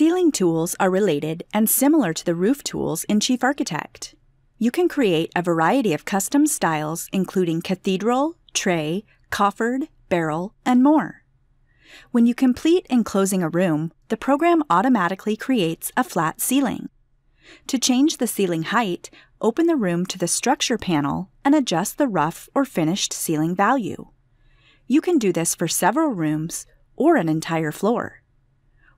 Ceiling tools are related and similar to the roof tools in Chief Architect. You can create a variety of custom styles, including cathedral, tray, coffered, barrel, and more. When you complete enclosing a room, the program automatically creates a flat ceiling. To change the ceiling height, open the room to the structure panel and adjust the rough or finished ceiling value. You can do this for several rooms or an entire floor.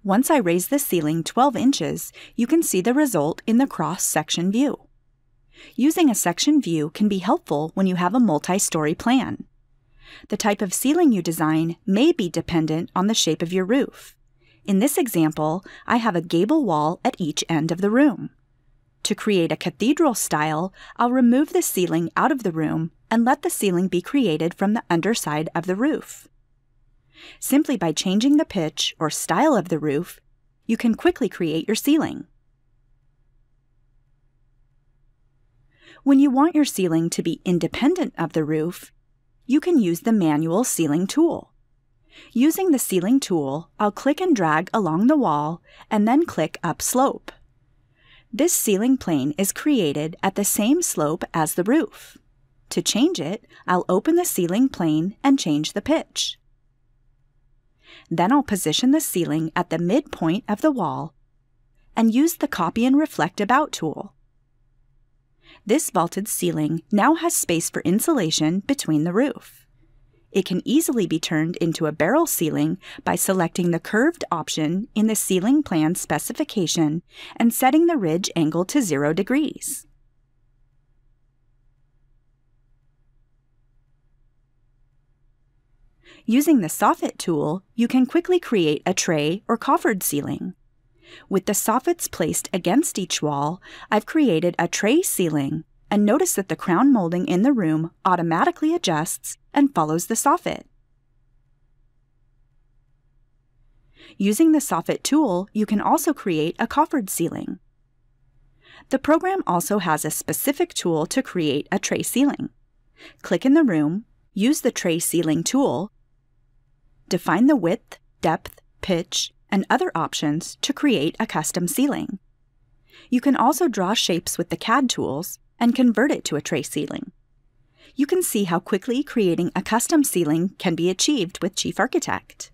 Once I raise the ceiling 12 inches, you can see the result in the cross-section view. Using a section view can be helpful when you have a multi-story plan. The type of ceiling you design may be dependent on the shape of your roof. In this example, I have a gable wall at each end of the room. To create a cathedral style, I'll remove the ceiling out of the room and let the ceiling be created from the underside of the roof. Simply by changing the pitch or style of the roof, you can quickly create your ceiling. When you want your ceiling to be independent of the roof, you can use the manual ceiling tool. Using the ceiling tool, I'll click and drag along the wall and then click upslope. This ceiling plane is created at the same slope as the roof. To change it, I'll open the ceiling plane and change the pitch. Then I'll position the ceiling at the midpoint of the wall and use the Copy and Reflect About tool. This vaulted ceiling now has space for insulation between the roof. It can easily be turned into a barrel ceiling by selecting the curved option in the ceiling plan specification and setting the ridge angle to 0 degrees. Using the soffit tool, you can quickly create a tray or coffered ceiling. With the soffits placed against each wall, I've created a tray ceiling, and notice that the crown molding in the room automatically adjusts and follows the soffit. Using the soffit tool, you can also create a coffered ceiling. The program also has a specific tool to create a tray ceiling. Click in the room, use the tray ceiling tool, define the width, depth, pitch, and other options to create a custom ceiling. You can also draw shapes with the CAD tools and convert it to a tray ceiling. You can see how quickly creating a custom ceiling can be achieved with Chief Architect.